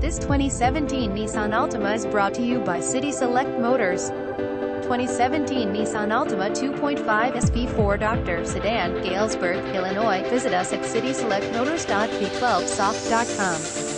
This 2017 Nissan Altima is brought to you by City Select Motors. 2017 Nissan Altima 2.5 SV4 Dr. Sedan, Galesburg, Illinois. Visit us at cityselectmotors.v12soft.com.